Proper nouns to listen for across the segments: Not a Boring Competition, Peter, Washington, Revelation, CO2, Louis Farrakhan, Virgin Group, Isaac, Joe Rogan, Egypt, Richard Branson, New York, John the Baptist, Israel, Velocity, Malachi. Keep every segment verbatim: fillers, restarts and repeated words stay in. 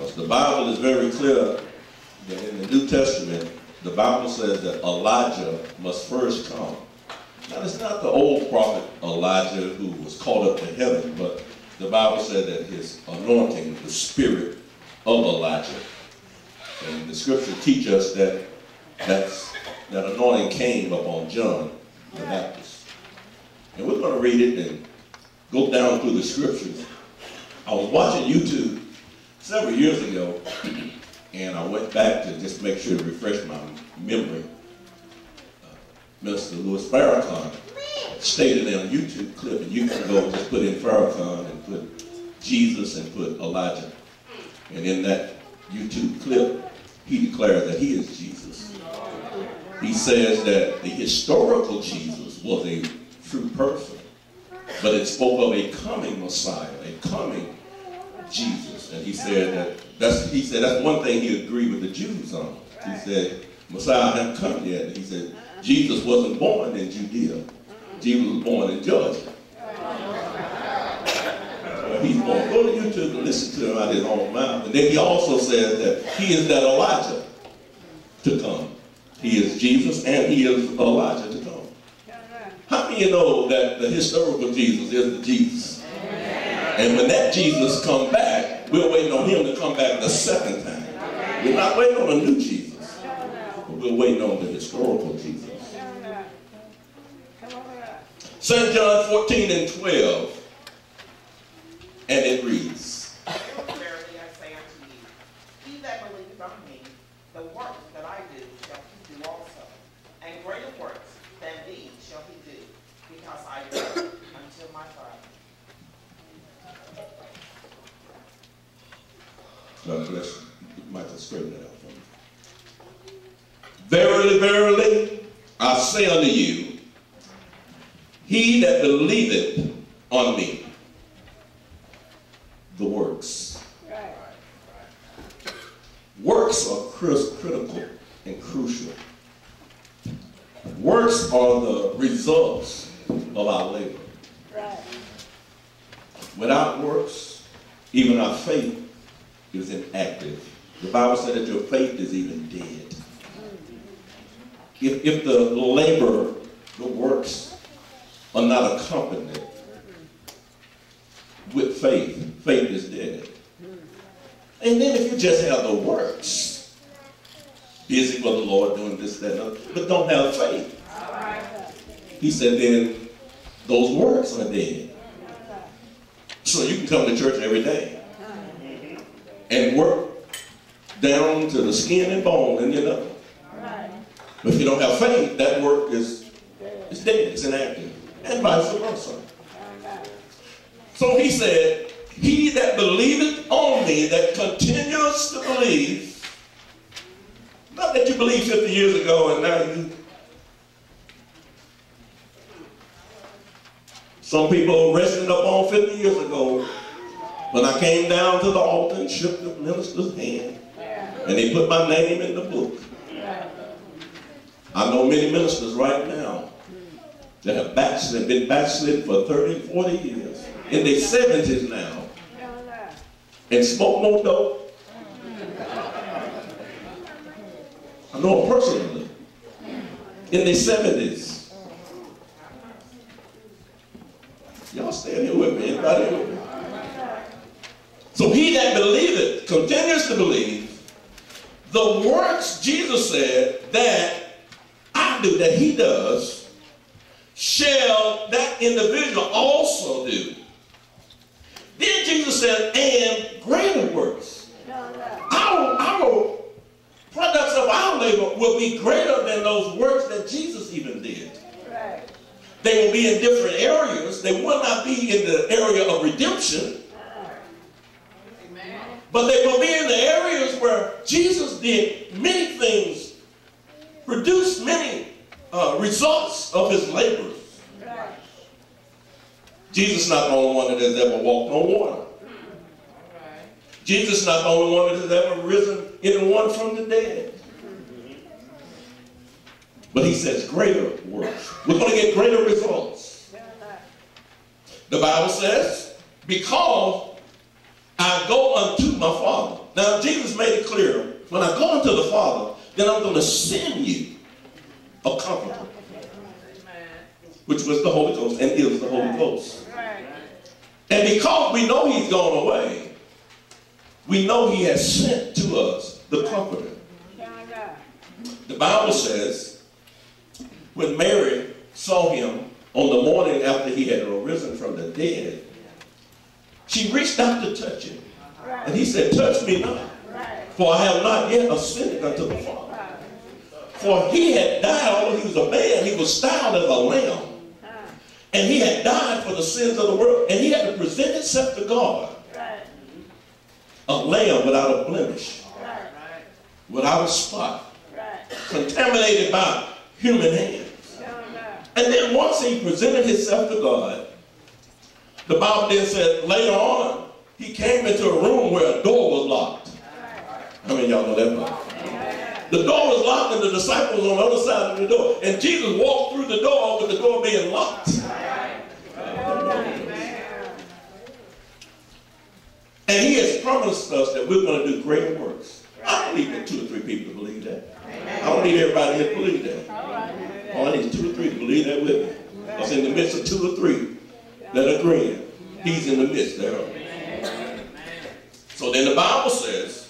Because the Bible is very clear that in the New Testament, the Bible says that Elijah must first come. Now, it's not the old prophet Elijah who was caught up to heaven, but the Bible said that his anointing, the spirit of Elijah. And the scripture teaches us that that's, that anointing came upon John the Baptist. And we're going to read it and go down through the scriptures. I was watching YouTube several years ago, and I went back to just make sure to refresh my memory. Uh, Mister Louis Farrakhan stated in a YouTube clip, and you can go just put in Farrakhan and put Jesus and put Elijah. And in that YouTube clip, he declared that he is Jesus. He says that the historical Jesus was a true person, but it spoke of a coming Messiah, a coming Jesus. And he said that that's, he said that's one thing he agreed with the Jews on. He said, Messiah hadn't come yet. And he said, Jesus wasn't born in Judea. Jesus was born in Georgia. Well, he's born. Go to YouTube and listen to him out his own mouth. And then he also says that he is that Elijah to come. He is Jesus and he is Elijah to come. How many of you know that the historical Jesus is the Jesus? And when that Jesus comes back, we're waiting on him to come back the second time. We're not waiting on a new Jesus, but we're waiting on the historical Jesus. Saint John fourteen and twelve, and it reads, verily I say unto you, he that believeth on me, the works that I do shall he do also, and greater works than these shall he do, because I go unto my Father. God bless you. Michael, straighten that out for me. Verily, verily, I say unto you, he that believeth on me, the works. Right. Works are critical and crucial. Works are the results of our labor. Right. Without works, even our faith is inactive. The Bible said that your faith is even dead. If, if the labor, the works, are not accompanied with faith. Faith is dead. And then if you just have the works, busy for the Lord doing this, that, and other, but don't have faith. He said then those works are dead. So you can come to church every day and work down to the skin and bone and you know. But if you don't have faith, that work is, is dead, it's inactive. And vice versa. So he said, he that believeth on me, that continues to believe, not that you believed fifty years ago and now you. Some people rested up on fifty years ago when I came down to the altar and shook the minister's hand and they put my name in the book. I know many ministers right now that have backslid, been backslid for thirty, forty years, in their seventies now, and smoke no dope. I know them personally, in their seventies. Y'all stand here with me, everybody with me. So he that believeth, continues to believe, the works Jesus said that I do, that he does, shall that individual also do. Then Jesus said, and greater works. Our, our products of our labor will be greater than those works that Jesus even did. Right. They will be in different areas. They will not be in the area of redemption. Amen. But they will be in the areas where Jesus did many things, produced many Uh, results of his labors. Right. Jesus is not the only one that has ever walked on water. Right. Jesus is not the only one that has ever risen anyone from the dead. Mm-hmm. But he says greater works. We're going to get greater results. Yeah, right. The Bible says, because I go unto my Father. Now Jesus made it clear, when I go unto the Father, then I'm going to send you a comforter, which was the Holy Ghost and is the Holy Ghost. And because we know he's gone away, we know he has sent to us the comforter. The Bible says when Mary saw him on the morning after he had arisen from the dead, she reached out to touch him. And he said, touch me not, for I have not yet ascended unto the Father. For he had died, although he was a man, he was styled as a lamb. And he had died for the sins of the world. And he had to present himself to God. A lamb without a blemish, without a spot, contaminated by human hands. And then once he presented himself to God, the Bible then said later on, he came into a room where a door was locked. How many of y'all know that part? The door was locked and the disciples on the other side of the door. And Jesus walked through the door with the door being locked. And he has promised us that we're going to do great works. I believe that two or three people believe that. I don't need everybody here to believe that. All I need is two or three to believe that with me. Because in the midst of two or three that are agreeing, he's in the midst thereof. So then the Bible says,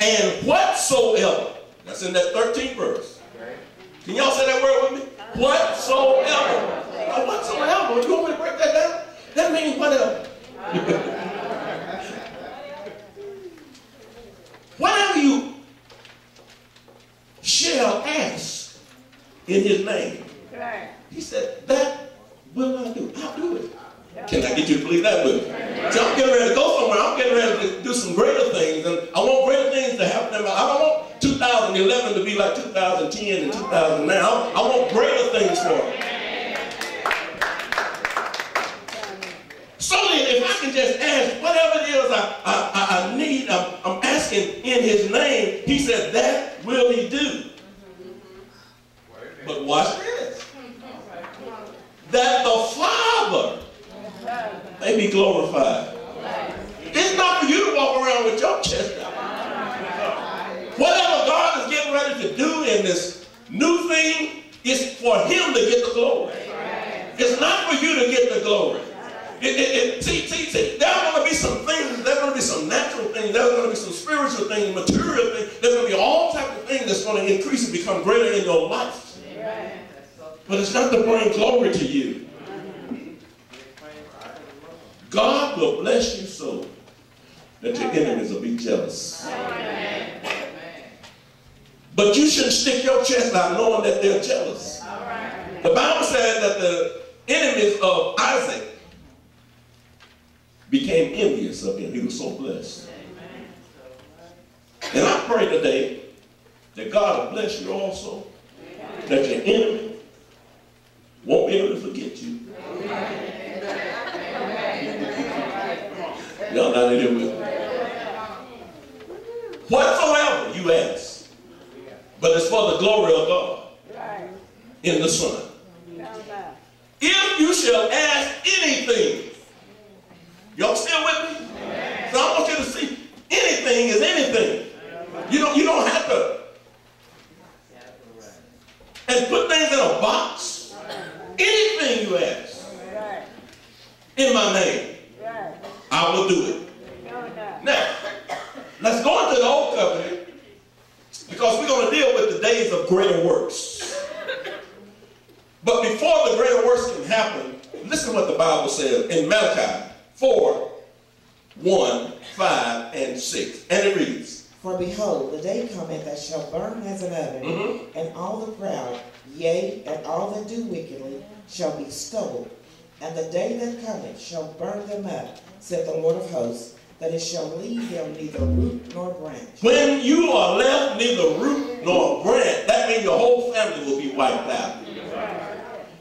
and whatsoever, that's in that thirteenth verse. Can y'all say that word with me? Whatsoever. Now, whatsoever, you want me to break that down? That means whatever. Whatever you shall ask in his name, he said, that will I do. I'll do it. Can I get you to believe that with me? See, I'm getting ready to go somewhere. I'm getting ready to do some greater things. And I want greater things to happen. I don't want two thousand eleven to be like two thousand ten and two thousand nine. I want greater things for him. So then, if I can just ask whatever it is I, I, I, I need, I'm, I'm asking in his name, he said, that will he do. But watch this. That the Father may be glorified. It's not for you to walk around with your chest out. Whatever God is getting ready to do in this new thing is for him to get the glory. It's not for you to get the glory. It, it, it, see, see, see, there are going to be some things, there are going to be some natural things, there are going to be some spiritual things, material things, there's going to be all types of things that's going to increase and become greater in your life. But it's not to bring glory to you. God will bless you so that your enemies will be jealous. Amen. But you shouldn't stick your chest out knowing that they're jealous. Right. The Bible says that the enemies of Isaac became envious of him. He was so blessed. Amen. And I pray today that God will bless you also, Amen. That your enemy won't be able to forget you. Amen. Y'all not in here with me. Whatsoever you ask, but it's for the glory of God in the Son. If you shall ask anything, y'all still with me? So I want you to see, anything is anything. You don't, you don't have to and put things in a box. Anything you ask in my name, I will do it. Now, let's go into the Old Covenant because we're going to deal with the days of greater works. But before the greater works can happen, listen to what the Bible says in Malachi four, one, five, and six. And it reads, for behold, the day cometh that shall burn as an oven, mm-hmm. and all the proud, yea, and all that do wickedly, shall be stubble. And the day that cometh shall burn them up, said the Lord of hosts, that it shall leave them neither root nor branch. When you are left neither root nor branch, that means your whole family will be wiped out.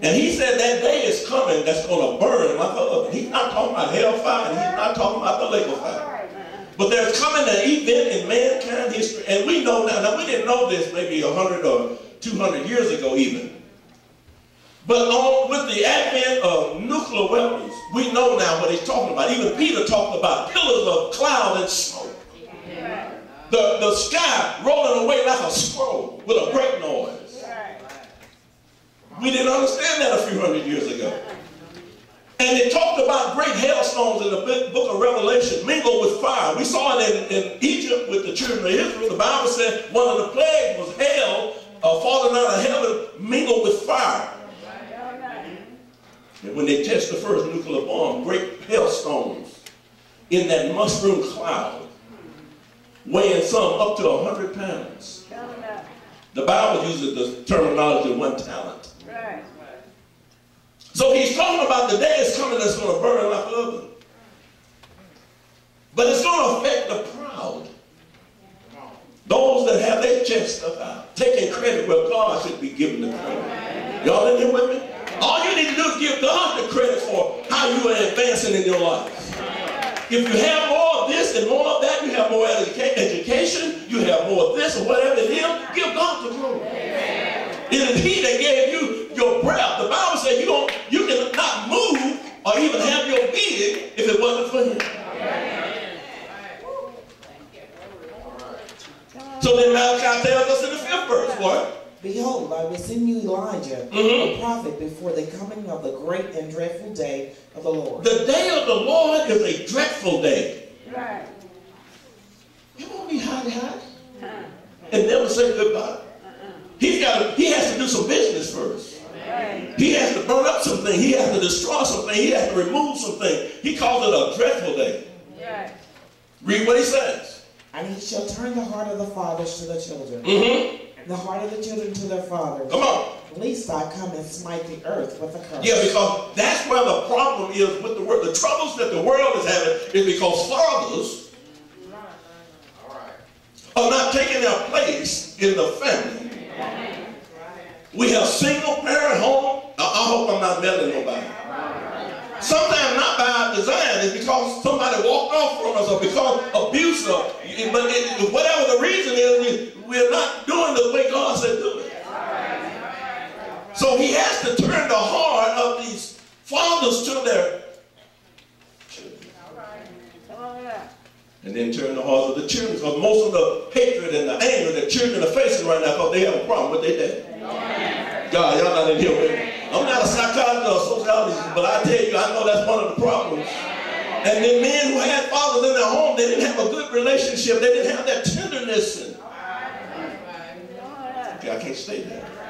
And he said that day is coming that's going to burn like an oven. He's not talking about hellfire, and he's not talking about the lake of fire. But there's coming an event in mankind history, and we know now, now we didn't know this maybe a hundred or two hundred years ago even. But on, with the advent of nuclear weapons, we know now what he's talking about. Even Peter talked about pillars of cloud and smoke. Yeah. the sky rolling away like a scroll with a great noise. We didn't understand that a few hundred years ago. And it talked about great hailstones in the book of Revelation mingled with fire. We saw it in, in Egypt with the children of Israel. The Bible said one of the plagues was hail uh, falling out of heaven mingled with fire. And when they test the first nuclear bomb, great hailstones in that mushroom cloud weighing some up to a hundred pounds. The Bible uses the terminology of one talent. Right. So he's talking about the day is coming that's going to burn like oven. But it's going to affect the proud. Those that have their chest stuck out, taking credit where God should be given the credit. Y'all in here with me? All you need to do is give God the credit for how you are advancing in your life. If you have more of this and more of that, you have more educa education, you have more of this or whatever it is, give God the glory. It is He that gave you your breath. The Bible says you don't, you cannot move or even have your being if it wasn't for Him. So then Malachi tells us in the fifth verse, what? Behold, I will send you Elijah, mm-hmm. a prophet, before the coming of the great and dreadful day of the Lord. The day of the Lord is a dreadful day. Right. It won't be hot, hot, and never say goodbye. He's got. He has to do some business first. He has to burn up something. He has to destroy something. He has to remove something. He calls it a dreadful day. Yes. Read what he says. And he shall turn the heart of the fathers to the children. Mm-hmm. The heart of the children to their fathers. Come on. Lest I come and smite the earth with a curse. Yeah, because that's where the problem is with the world. The troubles that the world is having is because fathers are not taking their place in the family. We have single parent home. I hope I'm not meddling nobody. Sometimes not by design. It's because somebody walked off from us or because abuse. But it, whatever the reason is, we, we're not doing the way God said do it. So He has to turn the heart of these fathers to their children. And then turn the hearts of the children. Because most of the hatred and the anger that children are facing right now, because they have a problem with their dad. God, y'all not in here with me. I'm not a psychologist or a sociologist, but I tell you, I know that's one of the problems. And then men who had fathers in their home, they didn't have a good relationship. They didn't have that tenderness. And, okay, I can't say that.